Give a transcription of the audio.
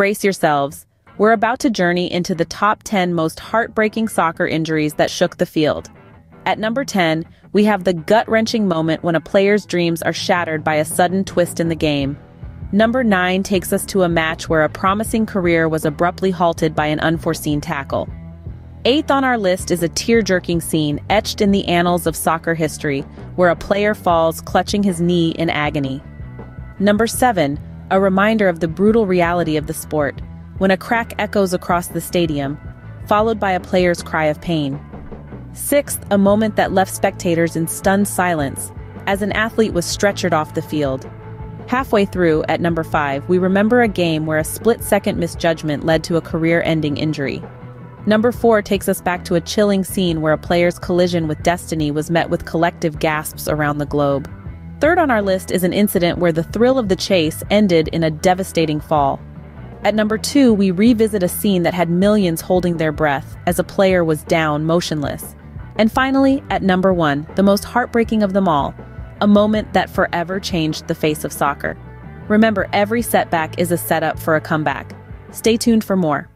Brace yourselves. We're about to journey into the top 10 most heartbreaking soccer injuries that shook the field. At number 10, we have the gut-wrenching moment when a player's dreams are shattered by a sudden twist in the game. Number 9 takes us to a match where a promising career was abruptly halted by an unforeseen tackle. Eighth on our list is a tear-jerking scene etched in the annals of soccer history, where a player falls clutching his knee in agony. Number 7, a reminder of the brutal reality of the sport, when a crack echoes across the stadium, followed by a player's cry of pain. Sixth, a moment that left spectators in stunned silence, as an athlete was stretchered off the field. Halfway through, at number 5, we remember a game where a split-second misjudgment led to a career-ending injury. Number 4 takes us back to a chilling scene where a player's collision with destiny was met with collective gasps around the globe. Third on our list is an incident where the thrill of the chase ended in a devastating fall. At number 2, we revisit a scene that had millions holding their breath as a player was down motionless. And finally, at number 1, the most heartbreaking of them all, a moment that forever changed the face of soccer. Remember, every setback is a setup for a comeback. Stay tuned for more.